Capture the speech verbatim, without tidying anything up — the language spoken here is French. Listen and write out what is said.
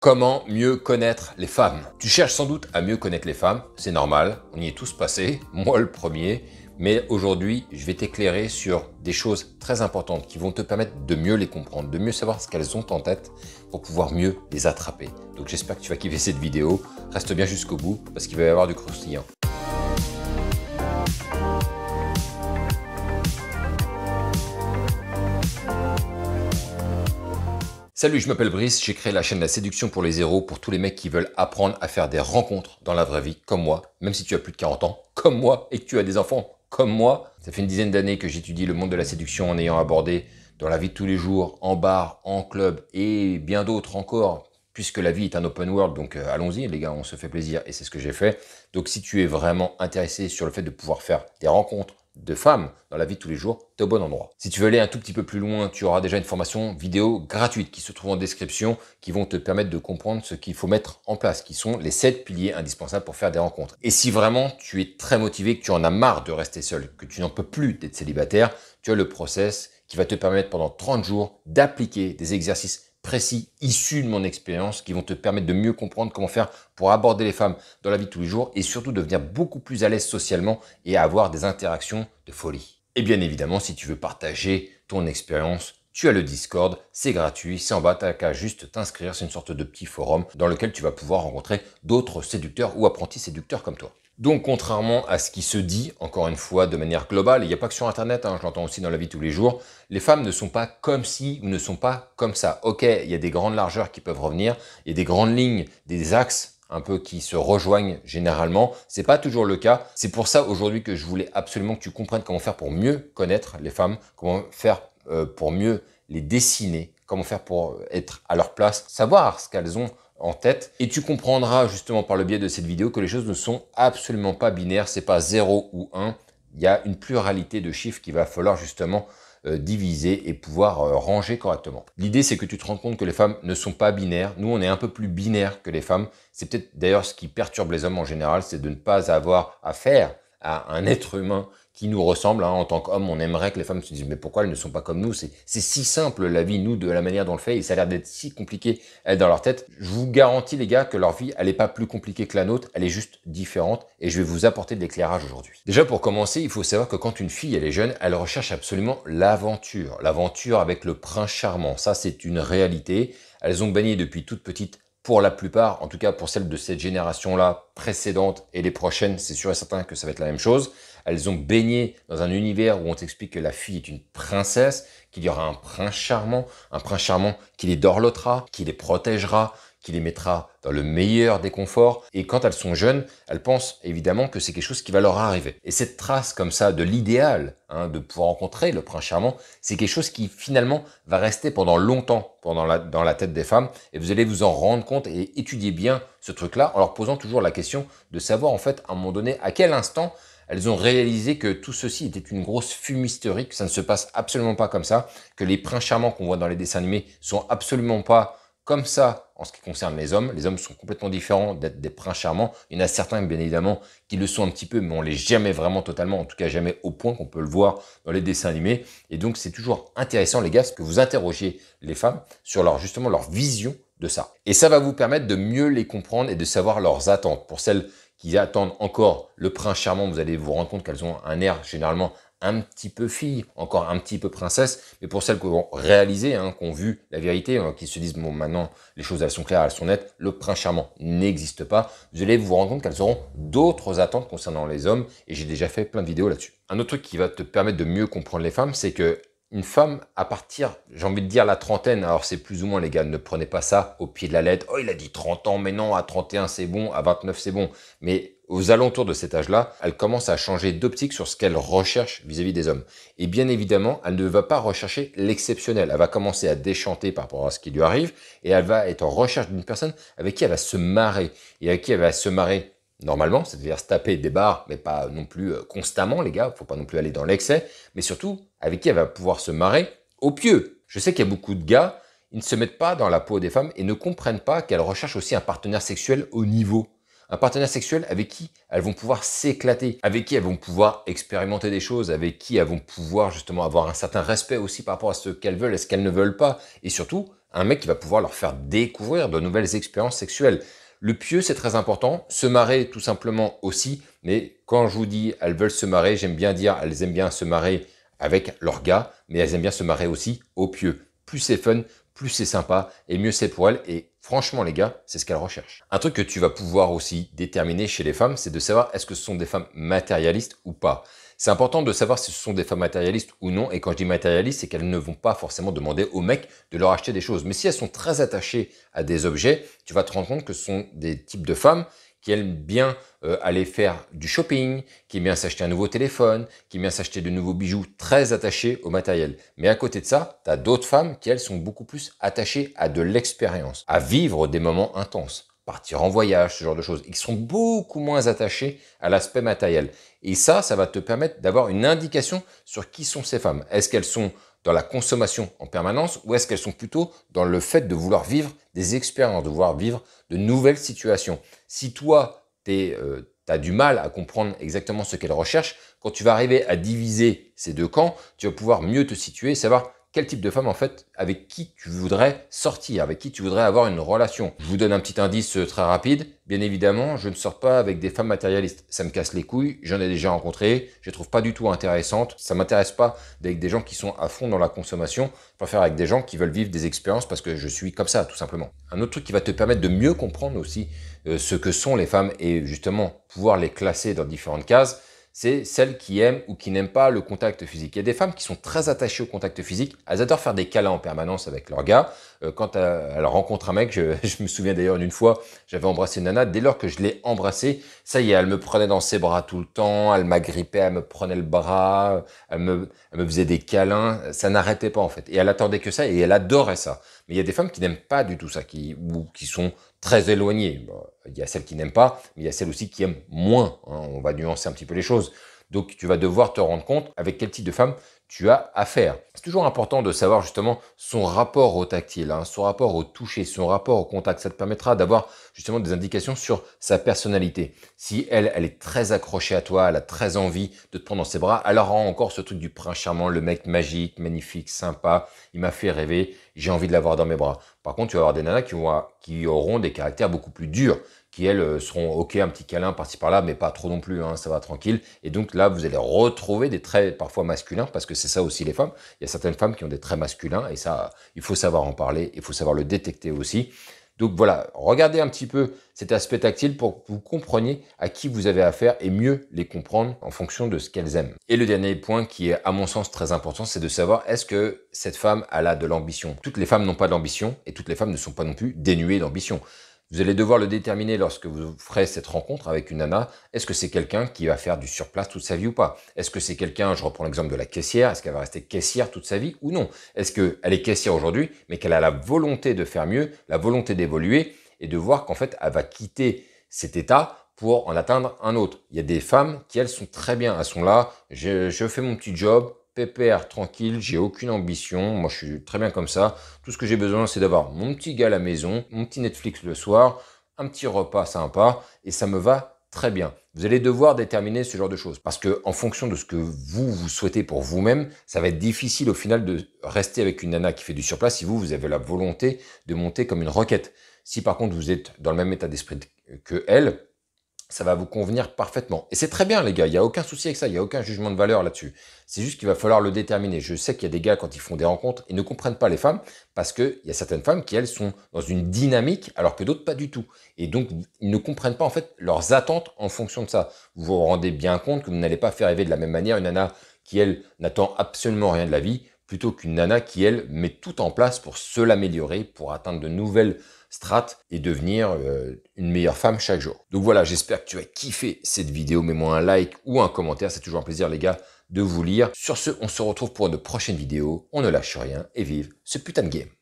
Comment mieux connaître les femmes? Tu cherches sans doute à mieux connaître les femmes, c'est normal, on y est tous passés, moi le premier, mais aujourd'hui, je vais t'éclairer sur des choses très importantes qui vont te permettre de mieux les comprendre, de mieux savoir ce qu'elles ont en tête pour pouvoir mieux les attraper. Donc j'espère que tu vas kiffer cette vidéo, reste bien jusqu'au bout parce qu'il va y avoir du croustillant. Salut, je m'appelle Brice, j'ai créé la chaîne La Séduction pour les Zéros pour tous les mecs qui veulent apprendre à faire des rencontres dans la vraie vie, comme moi, même si tu as plus de quarante ans, comme moi, et que tu as des enfants, comme moi. Ça fait une dizaine d'années que j'étudie le monde de la séduction en ayant abordé dans la vie de tous les jours, en bar, en club et bien d'autres encore, puisque la vie est un open world, donc euh, allons-y les gars, on se fait plaisir et c'est ce que j'ai fait. Donc si tu es vraiment intéressé sur le fait de pouvoir faire des rencontres de femmes dans la vie de tous les jours, t'es au bon endroit. Si tu veux aller un tout petit peu plus loin, tu auras déjà une formation vidéo gratuite qui se trouve en description, qui vont te permettre de comprendre ce qu'il faut mettre en place, qui sont les sept piliers indispensables pour faire des rencontres. Et si vraiment tu es très motivé, que tu en as marre de rester seul, que tu n'en peux plus d'être célibataire, tu as le process qui va te permettre pendant trente jours d'appliquer des exercices précis, issus de mon expérience, qui vont te permettre de mieux comprendre comment faire pour aborder les femmes dans la vie de tous les jours et surtout devenir beaucoup plus à l'aise socialement et avoir des interactions de folie. Et bien évidemment, si tu veux partager ton expérience, tu as le Discord, c'est gratuit, c'est en bas, t'as qu'à juste t'inscrire, c'est une sorte de petit forum dans lequel tu vas pouvoir rencontrer d'autres séducteurs ou apprentis séducteurs comme toi. Donc, contrairement à ce qui se dit, encore une fois, de manière globale, il n'y a pas que sur Internet, hein, je l'entends aussi dans la vie de tous les jours, les femmes ne sont pas comme ci ou ne sont pas comme ça. Ok, il y a des grandes largeurs qui peuvent revenir, il y a des grandes lignes, des axes un peu qui se rejoignent généralement. C'est pas toujours le cas. C'est pour ça aujourd'hui que je voulais absolument que tu comprennes comment faire pour mieux connaître les femmes, comment faire euh, pour mieux les dessiner, comment faire pour être à leur place, savoir ce qu'elles ont en tête, et tu comprendras justement par le biais de cette vidéo que les choses ne sont absolument pas binaires, c'est pas zéro ou un, il y a une pluralité de chiffres qu'il va falloir justement euh, diviser et pouvoir euh, ranger correctement. L'idée c'est que tu te rends compte que les femmes ne sont pas binaires, nous on est un peu plus binaires que les femmes, c'est peut-être d'ailleurs ce qui perturbe les hommes en général, c'est de ne pas avoir affaire à un être humain qui nous ressemble, hein. En tant qu'homme, on aimerait que les femmes se disent mais pourquoi elles ne sont pas comme nous? C'est si simple la vie, nous, de la manière dont on le fait, et ça a l'air d'être si compliqué, elles, dans leur tête. Je vous garantis, les gars, que leur vie, elle n'est pas plus compliquée que la nôtre, elle est juste différente, et je vais vous apporter de l'éclairage aujourd'hui. Déjà, pour commencer, il faut savoir que quand une fille, elle est jeune, elle recherche absolument l'aventure, l'aventure avec le prince charmant. Ça, c'est une réalité. Elles ont baigné depuis toute petite, pour la plupart, en tout cas pour celles de cette génération-là, précédente et les prochaines, c'est sûr et certain que ça va être la même chose. Elles ont baigné dans un univers où on t'explique que la fille est une princesse, qu'il y aura un prince charmant, un prince charmant qui les dorlotera, qui les protégera, qui les mettra dans le meilleur des conforts. Et quand elles sont jeunes, elles pensent évidemment que c'est quelque chose qui va leur arriver. Et cette trace comme ça de l'idéal, hein, de pouvoir rencontrer le prince charmant, c'est quelque chose qui finalement va rester pendant longtemps pendant la, dans la tête des femmes. Et vous allez vous en rendre compte et étudier bien ce truc-là en leur posant toujours la question de savoir en fait à un moment donné à quel instant elles ont réalisé que tout ceci était une grosse fumisterie, que ça ne se passe absolument pas comme ça, que les princes charmants qu'on voit dans les dessins animés sont absolument pas comme ça en ce qui concerne les hommes. Les hommes sont complètement différents d'être des princes charmants. Il y en a certains, bien évidemment, qui le sont un petit peu, mais on ne l'est jamais vraiment totalement, en tout cas jamais au point qu'on peut le voir dans les dessins animés. Et donc, c'est toujours intéressant, les gars, que vous interrogiez les femmes sur leur, justement leur vision de ça. Et ça va vous permettre de mieux les comprendre et de savoir leurs attentes. Pour celles qui attendent encore le prince charmant, vous allez vous rendre compte qu'elles ont un air généralement un petit peu fille, encore un petit peu princesse, mais pour celles qui ont réalisé, hein, qui ont vu la vérité, hein, qui se disent bon maintenant les choses elles sont claires, elles sont nettes, le prince charmant n'existe pas, vous allez vous rendre compte qu'elles auront d'autres attentes concernant les hommes et j'ai déjà fait plein de vidéos là-dessus. Un autre truc qui va te permettre de mieux comprendre les femmes, c'est que une femme à partir, j'ai envie de dire la trentaine, alors c'est plus ou moins les gars, ne prenez pas ça au pied de la lettre, oh il a dit trente ans, mais non à trente et un c'est bon, à vingt-neuf c'est bon, mais aux alentours de cet âge-là, elle commence à changer d'optique sur ce qu'elle recherche vis-à-vis des hommes. Et bien évidemment, elle ne va pas rechercher l'exceptionnel. Elle va commencer à déchanter par rapport à ce qui lui arrive et elle va être en recherche d'une personne avec qui elle va se marrer. Et avec qui elle va se marrer normalement, c'est-à-dire se taper des barres, mais pas non plus constamment, les gars. Il ne faut pas non plus aller dans l'excès. Mais surtout, avec qui elle va pouvoir se marrer au pieu. Je sais qu'il y a beaucoup de gars, ils ne se mettent pas dans la peau des femmes et ne comprennent pas qu'elles recherchent aussi un partenaire sexuel haut niveau. Un partenaire sexuel avec qui elles vont pouvoir s'éclater, avec qui elles vont pouvoir expérimenter des choses, avec qui elles vont pouvoir justement avoir un certain respect aussi par rapport à ce qu'elles veulent et ce qu'elles ne veulent pas. Et surtout, un mec qui va pouvoir leur faire découvrir de nouvelles expériences sexuelles. Le pieu, c'est très important. Se marrer, tout simplement aussi. Mais quand je vous dis « elles veulent se marrer », j'aime bien dire « elles aiment bien se marrer avec leur gars », mais elles aiment bien se marrer aussi au pieu. Plus c'est fun, plus c'est sympa et mieux c'est pour elles. Et franchement, les gars, c'est ce qu'elles recherchent. Un truc que tu vas pouvoir aussi déterminer chez les femmes, c'est de savoir est-ce que ce sont des femmes matérialistes ou pas. C'est important de savoir si ce sont des femmes matérialistes ou non. Et quand je dis matérialistes, c'est qu'elles ne vont pas forcément demander aux mecs de leur acheter des choses. Mais si elles sont très attachées à des objets, tu vas te rendre compte que ce sont des types de femmes qui aiment bien euh, aller faire du shopping, qui aiment bien s'acheter un nouveau téléphone, qui aiment bien s'acheter de nouveaux bijoux, très attachés au matériel. Mais à côté de ça, tu as d'autres femmes qui, elles, sont beaucoup plus attachées à de l'expérience, à vivre des moments intenses, partir en voyage, ce genre de choses, et qui sont beaucoup moins attachés à l'aspect matériel. Et ça, ça va te permettre d'avoir une indication sur qui sont ces femmes. Est-ce qu'elles sont dans la consommation en permanence ou est-ce qu'elles sont plutôt dans le fait de vouloir vivre des expériences, de vouloir vivre de nouvelles situations? Si toi, tu euh, as du mal à comprendre exactement ce qu'elles recherchent, quand tu vas arriver à diviser ces deux camps, tu vas pouvoir mieux te situer, savoir quel type de femme, en fait, avec qui tu voudrais sortir, avec qui tu voudrais avoir une relation. Je vous donne un petit indice très rapide. Bien évidemment, je ne sors pas avec des femmes matérialistes. Ça me casse les couilles, j'en ai déjà rencontré, je ne trouve pas du tout intéressante. Ça ne m'intéresse pas avec des gens qui sont à fond dans la consommation. Je préfère avec des gens qui veulent vivre des expériences parce que je suis comme ça, tout simplement. Un autre truc qui va te permettre de mieux comprendre aussi euh, ce que sont les femmes et justement pouvoir les classer dans différentes cases, c'est celles qui aiment ou qui n'aiment pas le contact physique. Il y a des femmes qui sont très attachées au contact physique. Elles adorent faire des câlins en permanence avec leur gars. Quand elles rencontrent un mec, je, je me souviens d'ailleurs d'une fois, j'avais embrassé une nana. Dès lors que je l'ai embrassée, ça y est, elle me prenait dans ses bras tout le temps. Elle m'agrippait, elle me prenait le bras, elle me, elle me faisait des câlins. Ça n'arrêtait pas en fait. Et elle attendait que ça et elle adorait ça. Mais il y a des femmes qui n'aiment pas du tout ça, qui, ou qui sont très éloignées. Il y a celles qui n'aiment pas, mais il y a celles aussi qui aiment moins. On va nuancer un petit peu les choses. Donc, tu vas devoir te rendre compte avec quel type de femme tu as affaire. C'est toujours important de savoir justement son rapport au tactile, hein, son rapport au toucher, son rapport au contact. Ça te permettra d'avoir justement des indications sur sa personnalité. Si elle, elle est très accrochée à toi, elle a très envie de te prendre dans ses bras, elle aura encore ce truc du prince charmant, le mec magique, magnifique, sympa, il m'a fait rêver, j'ai envie de l'avoir dans mes bras. Par contre, tu vas avoir des nanas qui, vont, qui auront des caractères beaucoup plus durs, qui elles seront ok, un petit câlin par-ci par-là, mais pas trop non plus, hein, ça va tranquille. Et donc là, vous allez retrouver des traits parfois masculins, parce que c'est ça aussi les femmes. Il y a certaines femmes qui ont des traits masculins, et ça, il faut savoir en parler, il faut savoir le détecter aussi. Donc voilà, regardez un petit peu cet aspect tactile pour que vous compreniez à qui vous avez affaire et mieux les comprendre en fonction de ce qu'elles aiment. Et le dernier point qui est à mon sens très important, c'est de savoir est-ce que cette femme elle a de l'ambition. Toutes les femmes n'ont pas d'ambition et toutes les femmes ne sont pas non plus dénuées d'ambition. Vous allez devoir le déterminer lorsque vous ferez cette rencontre avec une nana. Est-ce que c'est quelqu'un qui va faire du surplace toute sa vie ou pas? Est-ce que c'est quelqu'un, je reprends l'exemple de la caissière, est-ce qu'elle va rester caissière toute sa vie ou non? Est-ce qu'elle est caissière aujourd'hui, mais qu'elle a la volonté de faire mieux, la volonté d'évoluer et de voir qu'en fait, elle va quitter cet état pour en atteindre un autre? Il y a des femmes qui, elles, sont très bien. Elles sont là, je, je fais mon petit job, pépère, tranquille, j'ai aucune ambition, moi je suis très bien comme ça. Tout ce que j'ai besoin, c'est d'avoir mon petit gars à la maison, mon petit Netflix le soir, un petit repas sympa et ça me va très bien. Vous allez devoir déterminer ce genre de choses parce que en fonction de ce que vous, vous souhaitez pour vous-même, ça va être difficile au final de rester avec une nana qui fait du surplace si vous, vous avez la volonté de monter comme une roquette. Si par contre, vous êtes dans le même état d'esprit que elle, ça va vous convenir parfaitement. Et c'est très bien, les gars. Il n'y a aucun souci avec ça. Il n'y a aucun jugement de valeur là-dessus. C'est juste qu'il va falloir le déterminer. Je sais qu'il y a des gars, quand ils font des rencontres, ils ne comprennent pas les femmes parce qu'il y a certaines femmes qui, elles, sont dans une dynamique alors que d'autres, pas du tout. Et donc, ils ne comprennent pas, en fait, leurs attentes en fonction de ça. Vous vous rendez bien compte que vous n'allez pas faire rêver de la même manière une nana qui, elle, n'attend absolument rien de la vie plutôt qu'une nana qui, elle, met tout en place pour se l'améliorer, pour atteindre de nouvelles strates et devenir euh, une meilleure femme chaque jour. Donc voilà, j'espère que tu as kiffé cette vidéo. Mets-moi un like ou un commentaire. C'est toujours un plaisir, les gars, de vous lire. Sur ce, on se retrouve pour une prochaine vidéo. On ne lâche rien et vive ce putain de game.